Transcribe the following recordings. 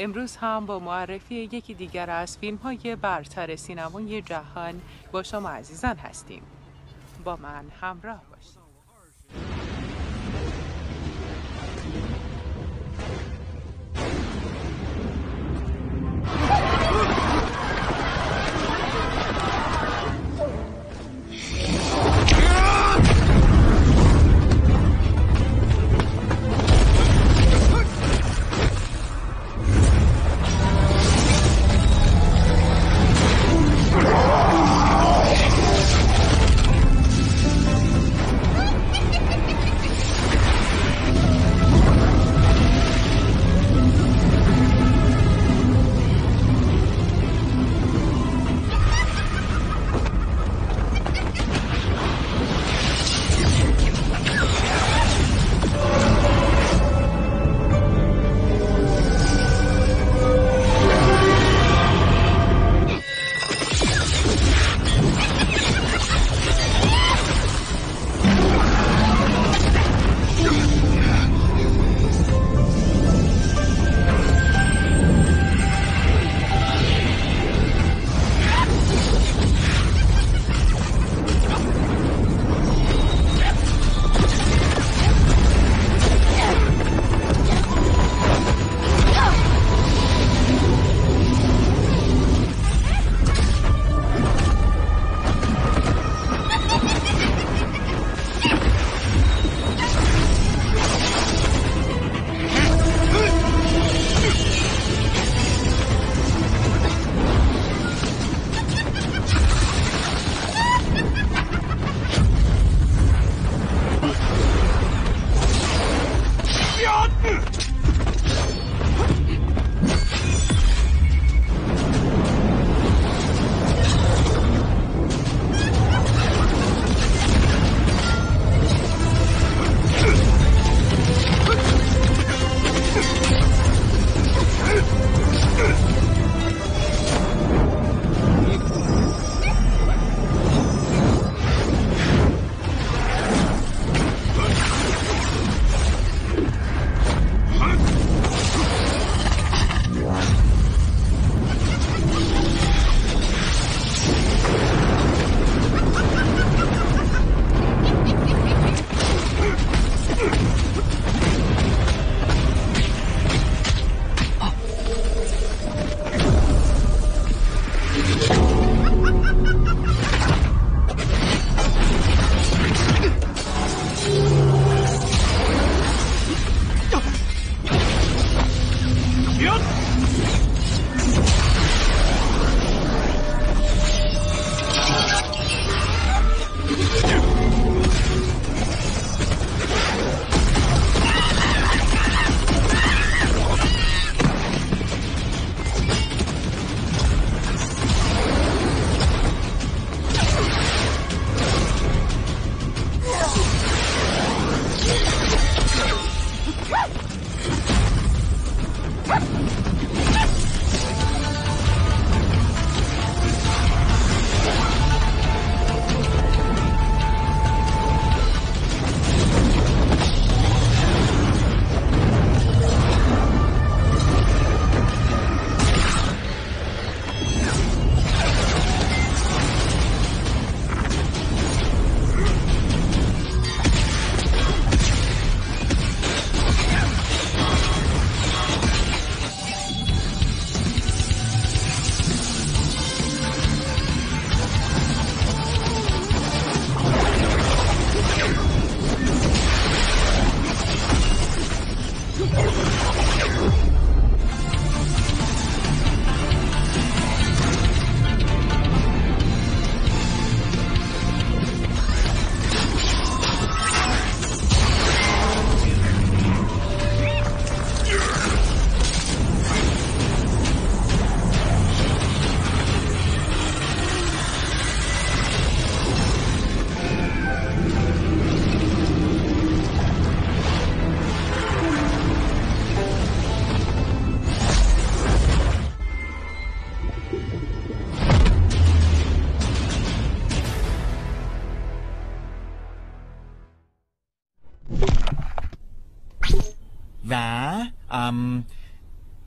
امروز هم با معرفی یکی دیگر از فیلم‌های برتر سینمای جهان با شما عزیزان هستیم. با من همراه باشید.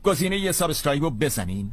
گزینه یه سابسکرایب رو بزنین.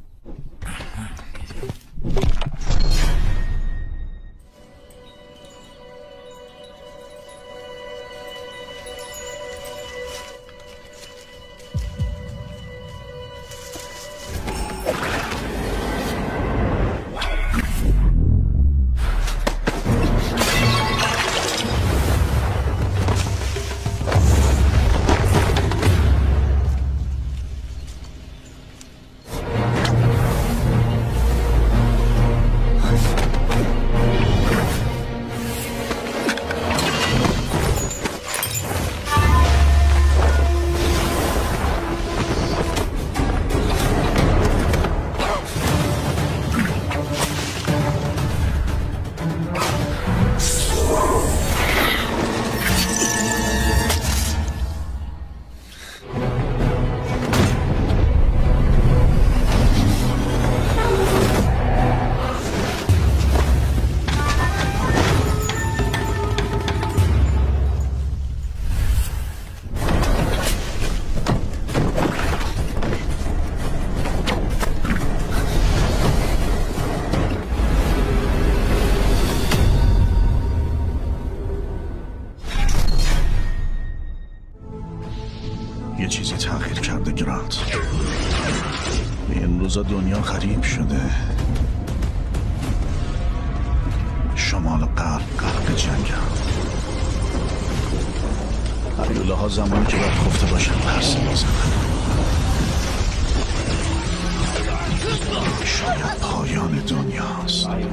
دنیا غریب شده، شمال غرب جنگ هم علیوله ها زمانی که باید خفته باشن پرس میزن، شاید پایان دنیا هست.